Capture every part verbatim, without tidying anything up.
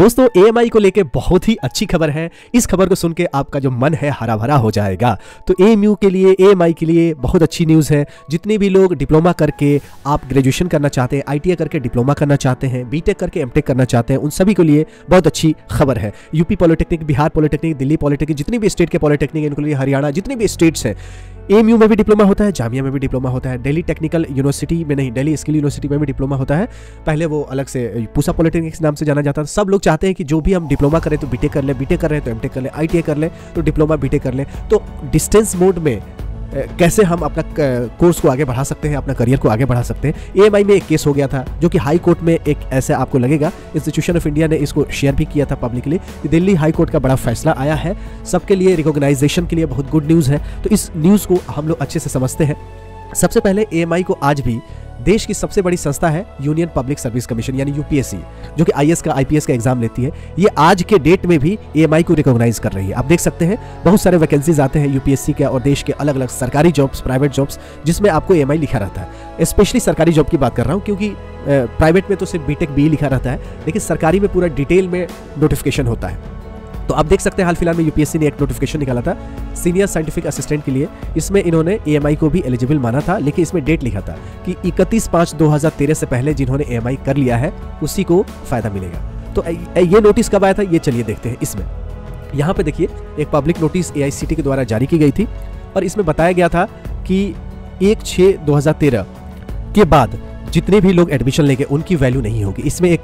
दोस्तों A M आई को लेके बहुत ही अच्छी खबर है। इस खबर को सुन के आपका जो मन है हरा भरा हो जाएगा। तो ए एम यू के लिए, ए एम आई के लिए बहुत अच्छी न्यूज़ है। जितने भी लोग डिप्लोमा करके आप ग्रेजुएशन करना चाहते हैं, आई टी आई करके डिप्लोमा करना चाहते हैं, बी टेक करके एम टेक करना चाहते हैं, उन सभी के लिए बहुत अच्छी खबर है। UP polytechnic, Bihar polytechnic, Delhi polytechnic, जितने भी स्टेट के पॉलिटेक्निक, इनके लिए हरियाणा, जितने भी स्टेट्स हैं, ए एम यू में भी डिप्लोमा होता है, जामिया में भी डिप्लोमा होता है, दिल्ली टेक्निकल यूनिवर्सिटी में नहीं दिल्ली स्किल यूनिवर्सिटी में भी डिप्लोमा होता है। पहले वो अलग से पूसा पॉलिटेक्निक के नाम से जाना जाता है। सब लोग चाहते हैं कि जो भी हम डिप्लोमा करें तो बीटेक कर लें, बीटेक कर रहे हैं तो एमटेक कर लें, आईटीआई कर लें तो डिप्लोमा बीटेक कर लें। तो डिस्टेंस मोड में कैसे हम अपना कोर्स को आगे बढ़ा सकते हैं, अपना करियर को आगे बढ़ा सकते हैं। ए एम आई में एक केस हो गया था जो कि हाई कोर्ट में एक ऐसा आपको लगेगा, इंस्टीट्यूशन ऑफ इंडिया ने इसको शेयर भी किया था पब्लिकली कि दिल्ली हाई कोर्ट का बड़ा फैसला आया है, सबके लिए रिकॉग्नाइजेशन के लिए बहुत गुड न्यूज़ है। तो इस न्यूज़ को हम लोग अच्छे से समझते हैं। सबसे पहले ए एम आई को आज भी देश की सबसे बड़ी संस्था है यूनियन पब्लिक सर्विस कमीशन यानी यू पी एस सी, जो कि आई ए एस का आई पी एस का एग्जाम लेती है। ये आज के डेट में भी ए एम आई को रिकॉग्नाइज कर रही है। आप देख सकते हैं बहुत सारे वैकेंसीज आते हैं यू पी एस सी के और देश के अलग अलग सरकारी जॉब्स, प्राइवेट जॉब्स, जिसमें आपको ए एम आई लिखा रहता है। स्पेशली सरकारी जॉब की बात कर रहा हूँ, क्योंकि प्राइवेट में तो सिर्फ बीटेक बी लिखा रहता है, लेकिन सरकारी में पूरा डिटेल में नोटिफिकेशन होता है। तो आप देख सकते हैं हाल फिलहाल में यू पी एस सी ने एक नोटिफिकेशन निकाला था सीनियर साइंटिफिक असिस्टेंट के लिए। इसमें इन्होंने ए एम आई को भी एलिजिबल माना था, लेकिन इसमें डेट लिखा था कि इकतीस पाँच दो हज़ार तेरह से पहले जिन्होंने ए एम आई कर लिया है उसी को फायदा मिलेगा। तो ये नोटिस कब आया था, ये चलिए देखते हैं। इसमें यहाँ पे देखिए एक public notice A I C T के द्वारा जारी की गई थी और इसमें बताया गया था कि एक छः दो हज़ार तेरह के बाद जितने भी लोग एडमिशन लेंगे उनकी वैल्यू नहीं होगी। इसमें एक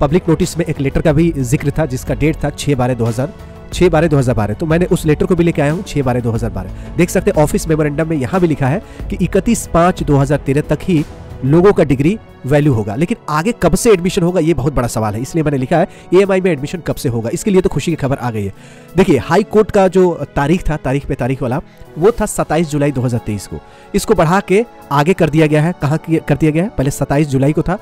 पब्लिक नोटिस में एक लेटर का भी जिक्र था जिसका डेट था छः बारह दो हज़ार छः बारह दो हज़ार बारह। तो मैंने उस लेटर को भी लेके आया हूँ छः बारह दो हज़ार बारह। देख सकते हैं ऑफिस मेमोरेंडम में यहाँ भी लिखा है कि इकतीस पाँच दो हज़ार तेरह तक ही लोगों का डिग्री वैल्यू होगा, लेकिन आगे कब से एडमिशन होगा ये बहुत बड़ा सवाल है। इसलिए मैंने लिखा है ए एम आई में एडमिशन कब से होगा, इसके लिए तो खुशी की खबर आ गई है। देखिए हाई कोर्ट का जो तारीख था, तारीख पे तारीख वाला, वो था सत्ताईस जुलाई दो हज़ार तेईस को। इसको बढ़ा के आगे कर दिया गया है। कहाँ कर दिया गया है, पहले सत्ताईस जुलाई को था,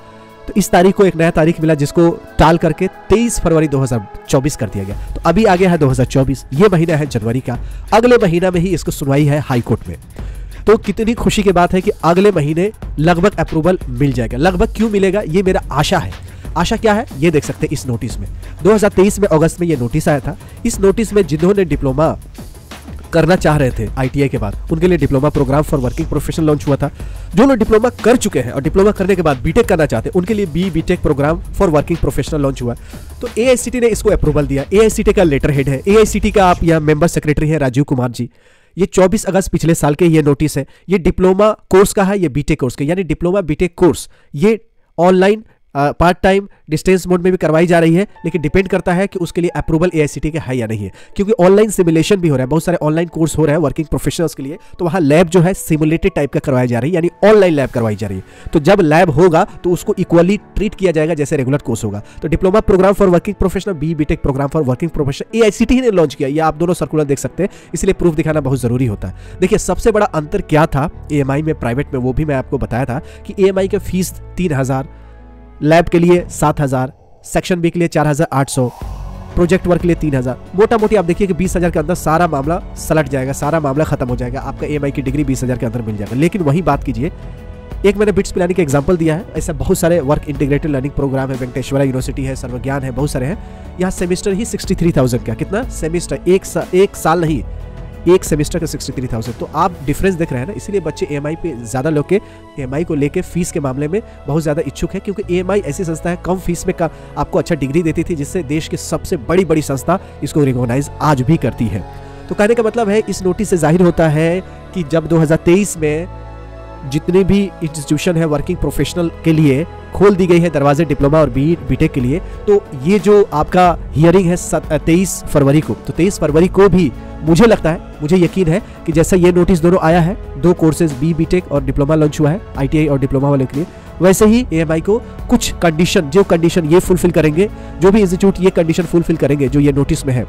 तो इस तारीख को एक नया तारीख मिला जिसको टाल करके तेईस फरवरी दो हज़ार चौबीस कर दिया गया। तो अभी आ गया है दो हज़ार चौबीस, ये महीना है जनवरी का, अगले महीना में ही इसको सुनवाई है हाई कोर्ट में। तो कितनी खुशी की बात है कि अगले महीने लगभग अप्रूवल मिल जाएगा। लगभग क्यों मिलेगा, ये मेरा आशा है। आशा क्या है, ये देख सकते हैं इस नोटिस में। दो हज़ार तेईस में अगस्त में ये नोटिस आया था। इस नोटिस में जिन्होंने डिप्लोमा करना चाह रहे थे आई टी आई के बाद, उनके लिए diploma program for working profession launch हुआ था। जो लोग डिप्लोमा कर चुके हैं और डिप्लोमा करने के बाद बीटेक करना चाहते हैं, उनके लिए B BTech program for working professional launch हुआ। तो ए आई सी टी ने इसको अप्रूवल दिया। ए आई सी टी का लेटर हेड है, ए आई सी टी का आप यहाँ मेंबर सेक्रेटरी है राजीव कुमार जी। ये चौबीस अगस्त पिछले साल के ये नोटिस है। ये डिप्लोमा कोर्स का है, ये बीटेक कोर्स का, यानी डिप्लोमा बीटेक कोर्स ये online part time distance mode में भी करवाई जा रही है, लेकिन डिपेंड करता है कि उसके लिए approval A I C T के है या नहीं है, क्योंकि ऑनलाइन सिमुलेशन भी हो रहा है। बहुत सारे ऑनलाइन कोर्स हो रहे हैं वर्किंग प्रोफेशनल्स के लिए, तो वहाँ लैब जो है सिमुलेटेड टाइप का करवाया जा रही है, यानी ऑनलाइन लैब करवाई जा रही है। तो जब लैब होगा तो उसको इक्वली ट्रीट किया जाएगा जैसे रेगुलर कोर्स होगा। तो diploma program for working professional, B BTech program for working professional A I C T ने लॉन्च किया। ये आप दोनों सर्कुलर देख सकते हैं, इसलिए प्रूफ दिखाना बहुत जरूरी होता है। देखिए सबसे बड़ा अंतर क्या था ए एम आई में, प्राइवेट में, वो भी मैं आपको बताया था कि ए एम आई की फीस तीन हज़ार लैब के लिए सात हज़ार, सेक्शन बी के लिए चार हज़ार आठ सौ, प्रोजेक्ट वर्क के लिए तीन हज़ार। मोटा मोटी आप देखिए कि बीस हज़ार के अंदर सारा मामला सलट जाएगा, सारा मामला खत्म हो जाएगा। आपका ए एम आई की डिग्री बीस हज़ार के अंदर मिल जाएगा। लेकिन वही बात कीजिए, एक मैंने बिट्स पिलानी का एग्जाम्पल दिया है, ऐसा बहुत सारे वर्क इंटीग्रेटेड लर्निंग प्रोग्राम है, वेंकटेश्वरा यूनिवर्सिटी है, सर्वज्ञान है, बहुत सारे हैं। यहाँ सेमेस्टर ही सिक्सटी थ्री थाउजेंड का, कितना सेमेस्टर, एक, सा, एक साल नहीं, एक सेमेस्टर का सिक्सटी थ्री थाउजेंड। तो आप डिफरेंस देख रहे हैं ना, इसलिए बच्चे ए एम आई पे ज़्यादा लोग के ए एम आई को लेके फीस के मामले में बहुत ज़्यादा इच्छुक है, क्योंकि ए एम आई ऐसी संस्था है कम फीस में का आपको अच्छा डिग्री देती थी, जिससे देश की सबसे बड़ी बड़ी संस्था इसको रिकॉग्नाइज आज भी करती है। तो कहने का मतलब है, इस नोटिस से जाहिर होता है कि जब दो हज़ार तेईस में जितने भी इंस्टीट्यूशन है वर्किंग प्रोफेशनल के लिए खोल दी गई है दरवाजे डिप्लोमा और बी बीटेक के लिए, तो ये जो आपका हियरिंग है तेईस फरवरी को, तो तेईस फरवरी को भी मुझे लगता है, मुझे यकीन है कि जैसा ये नोटिस दोनों आया है, दो कोर्सेज बी बीटेक और डिप्लोमा लॉन्च हुआ है आई टी आई और डिप्लोमा वाले के लिए, वैसे ही ए एम आई को कुछ कंडीशन, जो कंडीशन ये फुलफिल करेंगे, जो भी इंस्टीट्यूट ये कंडीशन फुलफिल करेंगे जो ये नोटिस में है,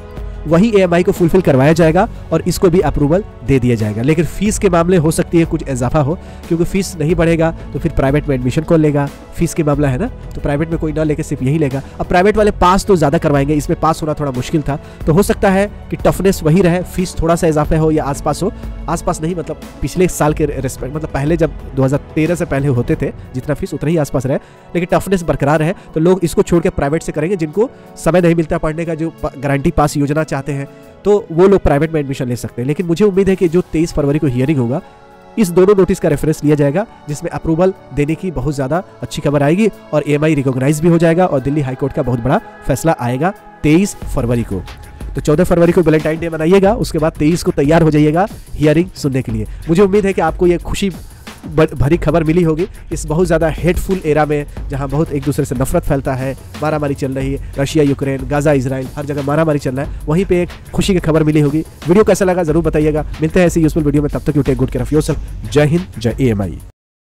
वही ए एम आई को फुलफिल करवाया जाएगा और इसको भी अप्रूवल दे दिया जाएगा। लेकिन फीस के मामले हो सकती है कुछ इजाफा हो, क्योंकि फीस नहीं बढ़ेगा तो फिर प्राइवेट में एडमिशन कौन लेगा, फीस के मामला है ना, तो प्राइवेट में कोई ना लेके सिर्फ यही लेगा। अब प्राइवेट वाले पास तो ज़्यादा करवाएंगे, इसमें पास होना थोड़ा मुश्किल था, तो हो सकता है कि टफनेस वही रहे, फीस थोड़ा सा इजाफा हो या आसपास हो, आसपास नहीं मतलब पिछले साल के रेस्पेक्ट, मतलब पहले जब दो हज़ार तेरह से पहले होते थे जितना फीस उतना ही आसपास रहे, लेकिन टफनेस बरकरार रहे। तो लोग इसको छोड़ के प्राइवेट से करेंगे, जिनको समय नहीं मिलता पढ़ने का, जो गारंटी पास योजना चाहते हैं, तो वो लोग प्राइवेट में एडमिशन ले सकते हैं। लेकिन मुझे उम्मीद है कि जो तेईस फरवरी को हियरिंग होगा, इस दोनों नोटिस का रेफरेंस लिया जाएगा, जिसमें अप्रूवल देने की बहुत ज़्यादा अच्छी खबर आएगी और एएमआई रिकॉग्नाइज भी हो जाएगा और दिल्ली हाईकोर्ट का बहुत बड़ा फैसला आएगा तेईस फरवरी को। तो चौदह फरवरी को वैलेंटाइन डे मनाइएगा, उसके बाद तेईस को तैयार हो जाइएगा हियरिंग सुनने के लिए। मुझे उम्मीद है कि आपको ये खुशी भरी खबर मिली होगी इस बहुत ज़्यादा हेटफुल एरा में, जहाँ बहुत एक दूसरे से नफरत फैलता है, मारामारी चल रही है, रशिया यूक्रेन, गाज़ा इजराइल, हर जगह मारामारी चल रहा है, वहीं पे एक खुशी की खबर मिली होगी। वीडियो कैसा लगा ज़रूर बताइएगा। मिलते हैं ऐसी यूजफुल वीडियो में, तब तक you take good care of yourself. जय हिंद, जय एएमआई।